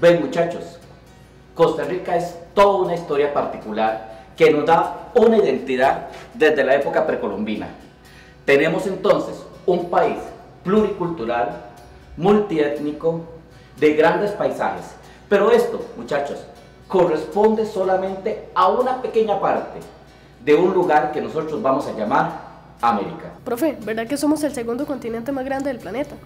Ven, muchachos, Costa Rica es toda una historia particular que nos da una identidad desde la época precolombina. Tenemos entonces un país pluricultural, multiétnico, de grandes paisajes. Pero esto, muchachos, corresponde solamente a una pequeña parte de un lugar que nosotros vamos a llamar América. Profe, ¿verdad que somos el segundo continente más grande del planeta?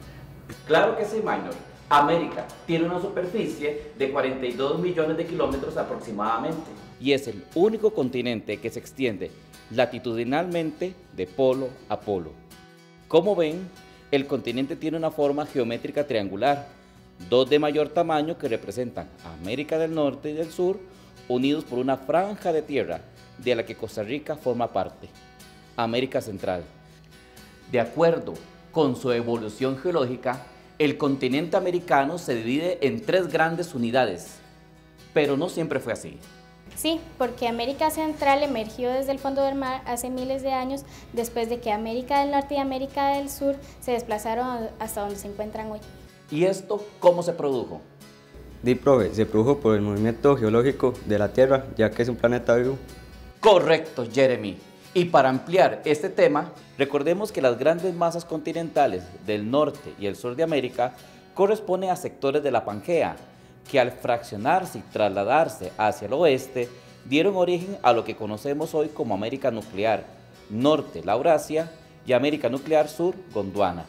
Claro que sí, Minor. América tiene una superficie de 42 millones de kilómetros aproximadamente. Y es el único continente que se extiende latitudinalmente de polo a polo. Como ven, el continente tiene una forma geométrica triangular, dos de mayor tamaño que representan América del Norte y del Sur, unidos por una franja de tierra de la que Costa Rica forma parte, América Central. De acuerdo con su evolución geológica, el continente americano se divide en tres grandes unidades, pero no siempre fue así. Sí, porque América Central emergió desde el fondo del mar hace miles de años después de que América del Norte y América del Sur se desplazaron hasta donde se encuentran hoy. ¿Y esto cómo se produjo? Di, profe, se produjo por el movimiento geológico de la Tierra, ya que es un planeta vivo. Correcto, Jeremy. Y para ampliar este tema, recordemos que las grandes masas continentales del norte y el sur de América corresponden a sectores de la Pangea, que al fraccionarse y trasladarse hacia el oeste, dieron origen a lo que conocemos hoy como América Nuclear Norte, Laurasia, y América Nuclear Sur, Gondwana.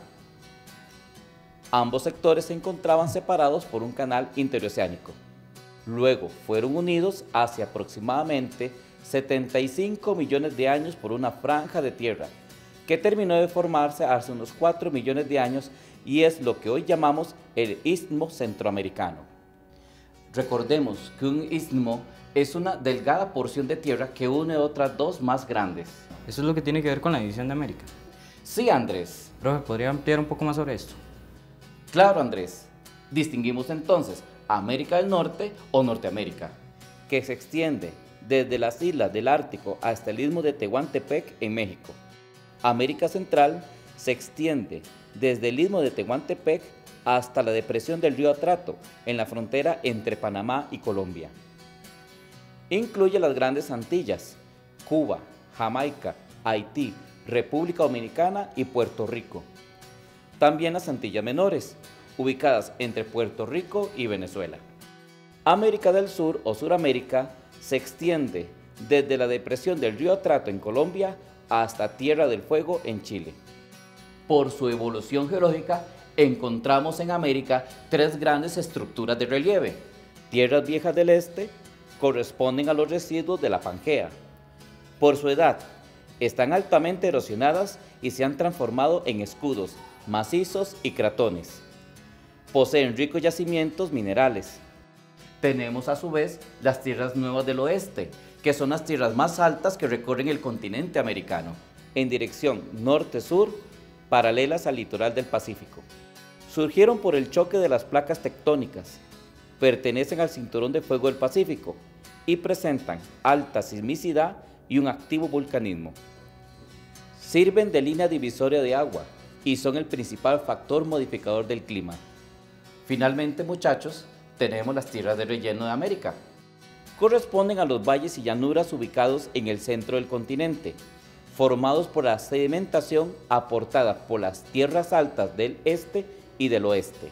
Ambos sectores se encontraban separados por un canal interoceánico. Luego fueron unidos hace aproximadamente 75 millones de años por una franja de tierra, que terminó de formarse hace unos 4 millones de años y es lo que hoy llamamos el Istmo Centroamericano. Recordemos que un istmo es una delgada porción de tierra que une otras dos más grandes. Eso es lo que tiene que ver con la división de América. Sí, Andrés. Profe, ¿podría ampliar un poco más sobre esto? Claro, Andrés. Distinguimos entonces América del Norte o Norteamérica, que se extiende desde las islas del Ártico hasta el istmo de Tehuantepec en México. América Central se extiende desde el istmo de Tehuantepec hasta la depresión del río Atrato, en la frontera entre Panamá y Colombia. Incluye las Grandes Antillas, Cuba, Jamaica, Haití, República Dominicana y Puerto Rico. También las Antillas Menores, ubicadas entre Puerto Rico y Venezuela. América del Sur o Suramérica se extiende desde la depresión del río Atrato en Colombia hasta Tierra del Fuego en Chile. Por su evolución geológica, encontramos en América tres grandes estructuras de relieve. Tierras viejas del este corresponden a los residuos de la Pangea. Por su edad, están altamente erosionadas y se han transformado en escudos, macizos y cratones. Poseen ricos yacimientos minerales. Tenemos a su vez las tierras nuevas del oeste, que son las tierras más altas que recorren el continente americano, en dirección norte-sur, paralelas al litoral del Pacífico. Surgieron por el choque de las placas tectónicas, pertenecen al cinturón de fuego del Pacífico y presentan alta sismicidad y un activo vulcanismo. Sirven de línea divisoria de agua y son el principal factor modificador del clima. Finalmente, muchachos, tenemos las tierras de relleno de América. Corresponden a los valles y llanuras ubicados en el centro del continente, formados por la sedimentación aportada por las tierras altas del este y del oeste.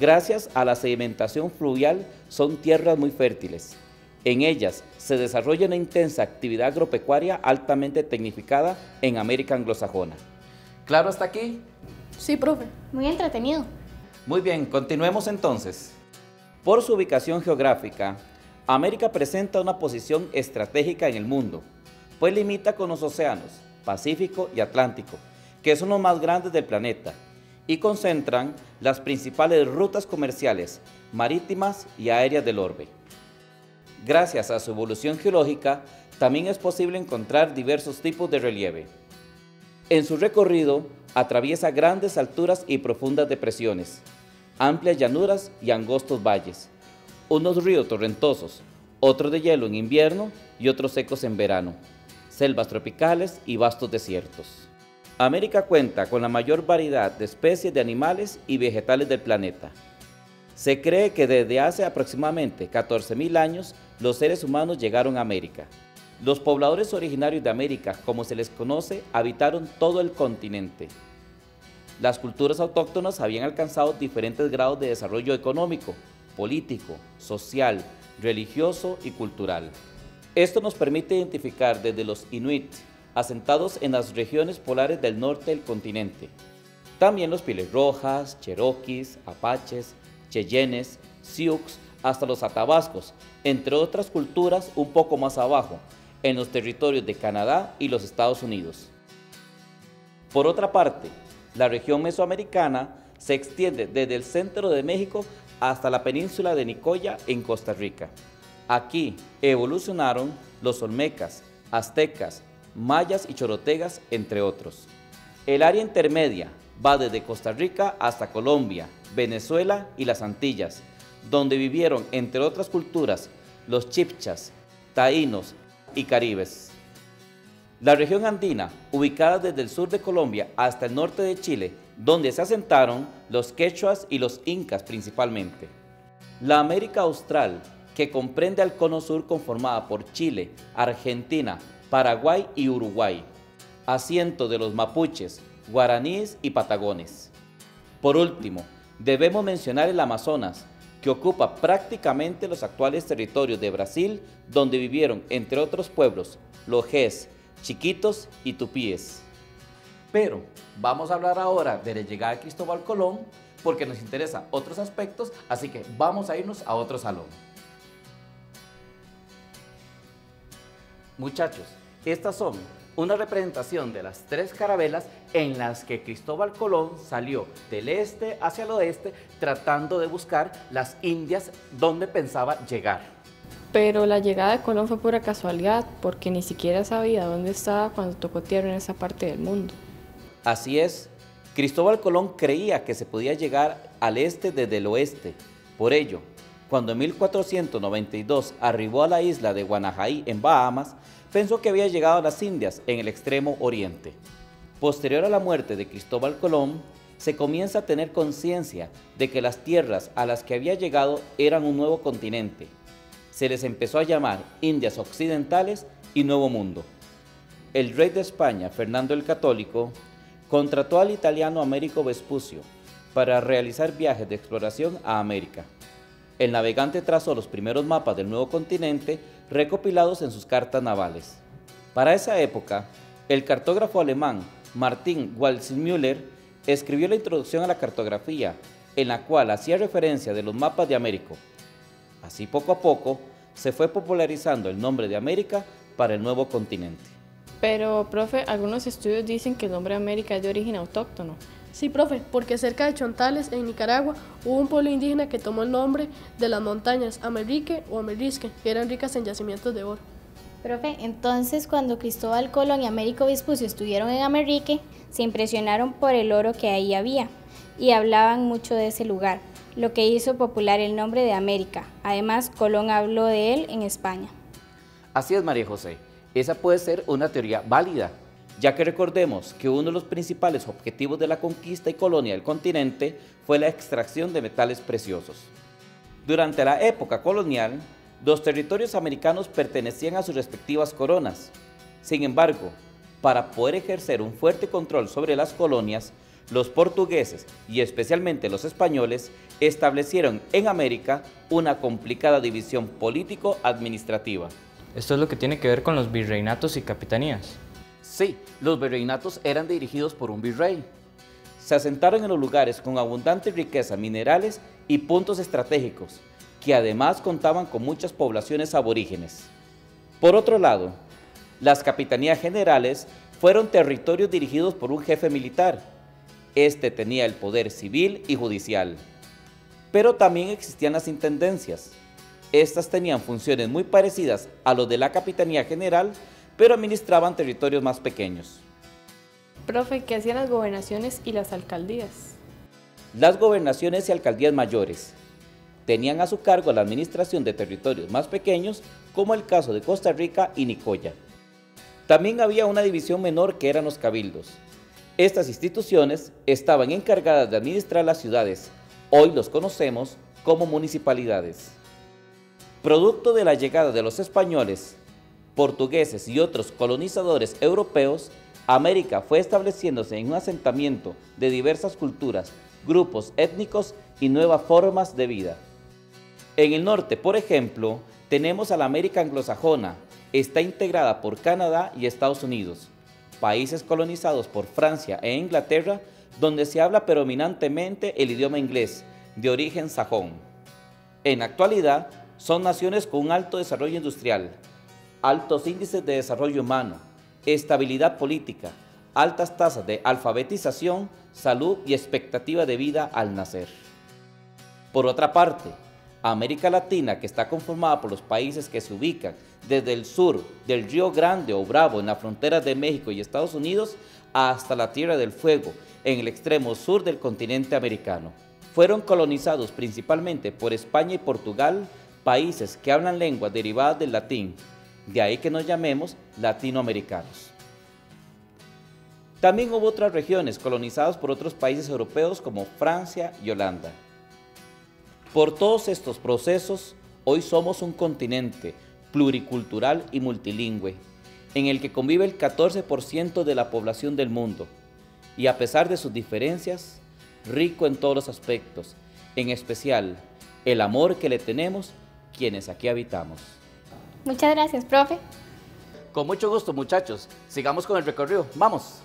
Gracias a la sedimentación fluvial son tierras muy fértiles. En ellas se desarrolla una intensa actividad agropecuaria altamente tecnificada en América anglosajona. ¿Claro hasta aquí? Sí, profe. Muy entretenido. Muy bien, continuemos entonces. Por su ubicación geográfica, América presenta una posición estratégica en el mundo, pues limita con los océanos Pacífico y Atlántico, que son los más grandes del planeta, y concentran las principales rutas comerciales, marítimas y aéreas del orbe. Gracias a su evolución geológica, también es posible encontrar diversos tipos de relieve. En su recorrido, atraviesa grandes alturas y profundas depresiones, amplias llanuras y angostos valles, unos ríos torrentosos, otros de hielo en invierno y otros secos en verano, selvas tropicales y vastos desiertos. América cuenta con la mayor variedad de especies de animales y vegetales del planeta. Se cree que desde hace aproximadamente 14.000 años los seres humanos llegaron a América. Los pobladores originarios de América, como se les conoce, habitaron todo el continente. Las culturas autóctonas habían alcanzado diferentes grados de desarrollo económico, político, social, religioso y cultural. Esto nos permite identificar desde los inuit, asentados en las regiones polares del norte del continente. También los Pieles Rojas, Cherokees, Apaches, Cheyennes, Sioux, hasta los Atabascos, entre otras culturas un poco más abajo, en los territorios de Canadá y los Estados Unidos. Por otra parte, la región mesoamericana se extiende desde el centro de México hasta la península de Nicoya en Costa Rica. Aquí evolucionaron los Olmecas, Aztecas, Mayas y Chorotegas, entre otros. El área intermedia va desde Costa Rica hasta Colombia, Venezuela y las Antillas, donde vivieron, entre otras culturas, los chipchas, taínos y caribes. La región andina, ubicada desde el sur de Colombia hasta el norte de Chile, donde se asentaron los quechuas y los incas principalmente. La América Austral, que comprende al cono sur conformada por Chile, Argentina, Paraguay y Uruguay, asiento de los mapuches, guaraníes y patagones. Por último, debemos mencionar el Amazonas, que ocupa prácticamente los actuales territorios de Brasil, donde vivieron, entre otros pueblos, los Gés, Chiquitos y Tupíes. Pero vamos a hablar ahora de la llegada de Cristóbal Colón, porque nos interesan otros aspectos, así que vamos a irnos a otro salón. Muchachos, estas son una representación de las tres carabelas en las que Cristóbal Colón salió del este hacia el oeste tratando de buscar las Indias donde pensaba llegar. Pero la llegada de Colón fue pura casualidad, porque ni siquiera sabía dónde estaba cuando tocó tierra en esa parte del mundo. Así es, Cristóbal Colón creía que se podía llegar al este desde el oeste. Por ello, cuando en 1492 arribó a la isla de Guanajaí en Bahamas, pensó que había llegado a las Indias en el extremo oriente. Posterior a la muerte de Cristóbal Colón, se comienza a tener conciencia de que las tierras a las que había llegado eran un nuevo continente. Se les empezó a llamar Indias Occidentales y Nuevo Mundo. El rey de España, Fernando el Católico, contrató al italiano Américo Vespucio para realizar viajes de exploración a América. El navegante trazó los primeros mapas del nuevo continente recopilados en sus cartas navales. Para esa época, el cartógrafo alemán Martin Waldseemüller escribió la introducción a la cartografía, en la cual hacía referencia de los mapas de Américo. Así, poco a poco, se fue popularizando el nombre de América para el nuevo continente. Pero, profe, algunos estudios dicen que el nombre América es de origen autóctono. Sí, profe, porque cerca de Chontales, en Nicaragua, hubo un pueblo indígena que tomó el nombre de las montañas Amerrique o Amerrique, que eran ricas en yacimientos de oro. Profe, entonces cuando Cristóbal Colón y Américo Vespucio estuvieron en Amerrique, se impresionaron por el oro que ahí había y hablaban mucho de ese lugar, lo que hizo popular el nombre de América. Además, Colón habló de él en España. Así es, María José. Esa puede ser una teoría válida, ya que recordemos que uno de los principales objetivos de la conquista y colonia del continente fue la extracción de metales preciosos. Durante la época colonial, los territorios americanos pertenecían a sus respectivas coronas. Sin embargo, para poder ejercer un fuerte control sobre las colonias, los portugueses y especialmente los españoles establecieron en América una complicada división político-administrativa. Esto es lo que tiene que ver con los virreinatos y capitanías. Sí, los virreinatos eran dirigidos por un virrey. Se asentaron en los lugares con abundante riqueza minerales y puntos estratégicos, que además contaban con muchas poblaciones aborígenes. Por otro lado, las capitanías generales fueron territorios dirigidos por un jefe militar. Este tenía el poder civil y judicial. Pero también existían las intendencias. Estas tenían funciones muy parecidas a los de la capitanía general, pero administraban territorios más pequeños. Profe, ¿qué hacían las gobernaciones y las alcaldías? Las gobernaciones y alcaldías mayores tenían a su cargo la administración de territorios más pequeños, como el caso de Costa Rica y Nicoya. También había una división menor que eran los cabildos. Estas instituciones estaban encargadas de administrar las ciudades, hoy los conocemos como municipalidades. Producto de la llegada de los españoles, portugueses y otros colonizadores europeos, América fue estableciéndose en un asentamiento de diversas culturas, grupos étnicos y nuevas formas de vida. En el norte, por ejemplo, tenemos a la América anglosajona, está integrada por Canadá y Estados Unidos, países colonizados por Francia e Inglaterra, donde se habla predominantemente el idioma inglés, de origen sajón. En la actualidad, son naciones con un alto desarrollo industrial, altos índices de desarrollo humano, estabilidad política, altas tasas de alfabetización, salud y expectativa de vida al nacer. Por otra parte, América Latina, que está conformada por los países que se ubican desde el sur del Río Grande o Bravo en las fronteras de México y Estados Unidos hasta la Tierra del Fuego, en el extremo sur del continente americano, fueron colonizados principalmente por España y Portugal, países que hablan lenguas derivadas del latín, de ahí que nos llamemos latinoamericanos. También hubo otras regiones colonizadas por otros países europeos como Francia y Holanda. Por todos estos procesos, hoy somos un continente pluricultural y multilingüe, en el que convive el 14% de la población del mundo, y a pesar de sus diferencias, rico en todos los aspectos, en especial el amor que le tenemos quienes aquí habitamos. Muchas gracias, profe. Con mucho gusto, muchachos. Sigamos con el recorrido. ¡Vamos!